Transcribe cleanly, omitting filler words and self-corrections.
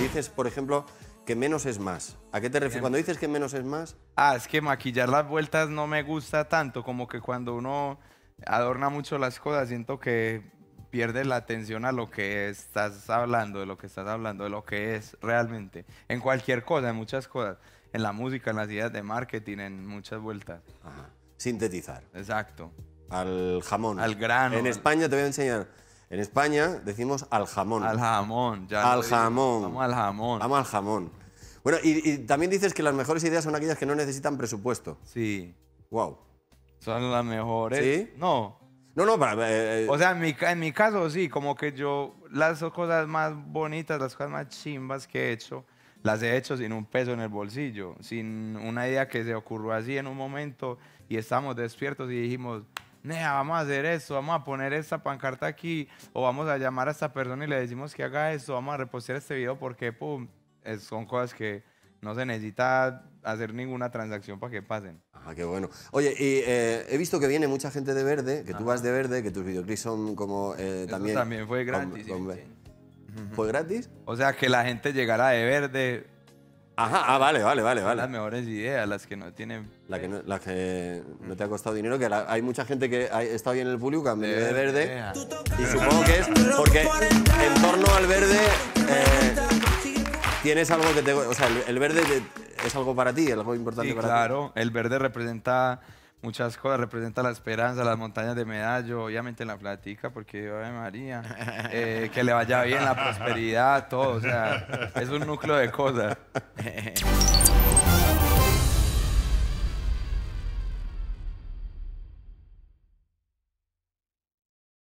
Dices, por ejemplo, que menos es más. ¿A qué te refieres? Cuando dices que menos es más... Ah, es que maquillar las vueltas no me gusta tanto, como que cuando uno adorna mucho las cosas, siento que pierdes la atención a lo que estás hablando, de lo que estás hablando, de lo que es realmente. En cualquier cosa, en muchas cosas. En la música, en las ideas de marketing, en muchas vueltas. Ajá. Sintetizar. Exacto. Al jamón. Al grano. En España te voy a enseñar. En España decimos al jamón. Al jamón. Ya al jamón. Vamos al jamón. Vamos al jamón. Bueno, y también dices que las mejores ideas son aquellas que no necesitan presupuesto. Sí. Wow. Son las mejores. ¿Sí? No. No, no, para... O sea, en mi caso sí, como que yo las cosas más bonitas, las cosas más chimbas que he hecho, las he hecho sin un peso en el bolsillo, sin una idea que se ocurrió así en un momento y estamos despiertos y dijimos, nea, vamos a hacer esto, vamos a poner esta pancarta aquí o vamos a llamar a esta persona y le decimos que haga esto, vamos a repostear este video porque pum, son cosas que no se necesita hacer ninguna transacción para que pasen. Ah, qué bueno. Oye, y he visto que viene mucha gente de verde, que tú vas de verde, que tus videoclips son como también... Eso también fue gratis. ¿Fue gratis? O sea, que la gente llegara de verde... Ajá, ah, vale, vale, vale. Las mejores ideas, las que no tienen... Las que no te ha costado dinero, que hay mucha gente que ha estado bien en el público, han venido de verde, y supongo que es porque en torno al verde... Tienes algo que te... O sea, el verde es algo para ti, es algo importante para ti. Claro, el verde representa muchas cosas, representa la esperanza, las montañas de Medallo, obviamente la platica, porque ave María, que le vaya bien, la prosperidad, todo, o sea, es un núcleo de cosas.